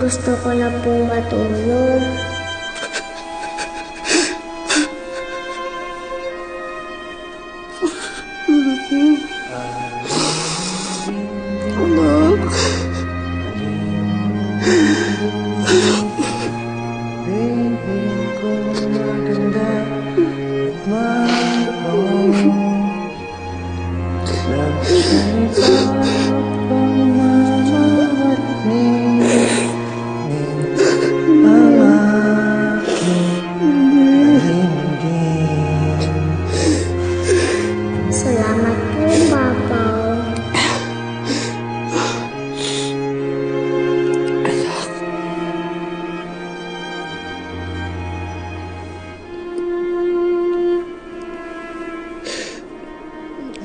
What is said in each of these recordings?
Gusto ko na pong matulog.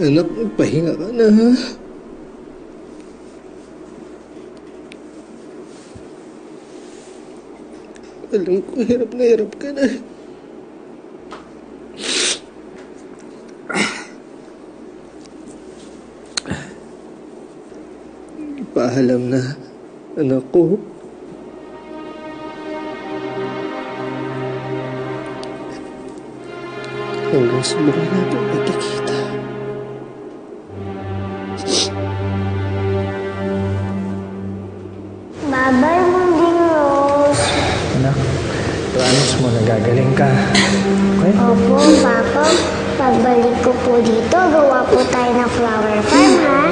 Anak, pahinga ka na, ha? Alam ko, hirap na hirap ka na. Paalam na, anak ko. Hanggang sa muli natin magkikita. Bye-bye, Munding Rose. Anak, promise mo na gagaling ka. Okay? Opo, Papa. Pagbalik ko po dito, gawa po tayo ng flower farm, ha?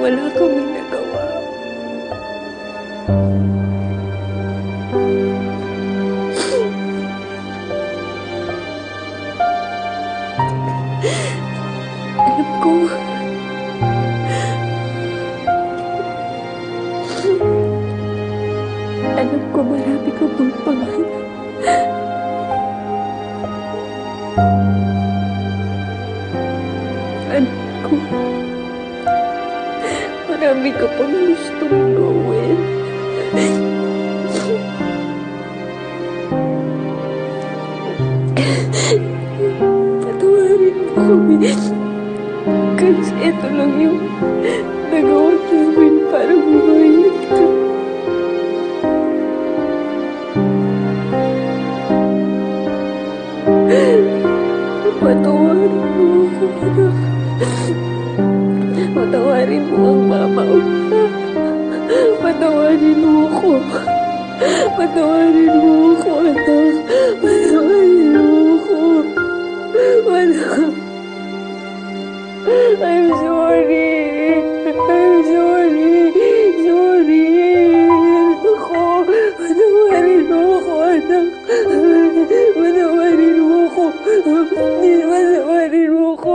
Wala kami nagawa. Alam ko, marami ka pang pangarap. Marami ka pang gustong gawin. Patawarin mo kami. Kasi ito lang yung nagawa namin para bumalik ka. Patawarin mo ako, anak. Patawarin mo ang mama ko. Patawarin mo ako. Patawarin mo ako, anak. Patawarin mo ako. Anak. I'm sorry. I'm sorry. Sorry. Ako. Patawarin mo ako, anak. Patawarin mo ako. Patawarin mo ako.